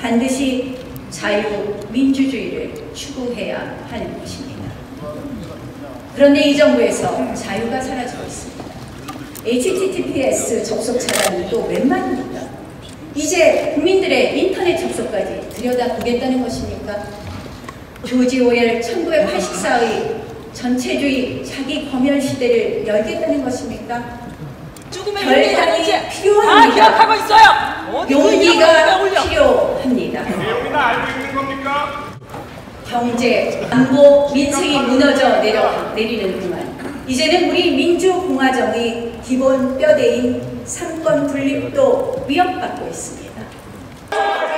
반드시 자유민주주의를 추구해야 하는 것입니다. 그런데 이 정부에서 자유가 사라지고 있습니다. HTTPS 접속 차단이 또 웬 말입니까? 이제 국민들의 인터넷 접속까지 들여다보겠다는 것입니까? 조지 오엘 1984의 전체주의 자기 검열 시대를 열겠다는 것입니까? 결단이 필요합니다. 기억하고 있어요. 용기가 필요합니다. 내용이나 알고 있는 겁니까? 경제, 안보, 민생이 무너져 내리는 동안 이제는 우리 민주공화정의 기본 뼈대인 삼권 분립도 위협받고 있습니다.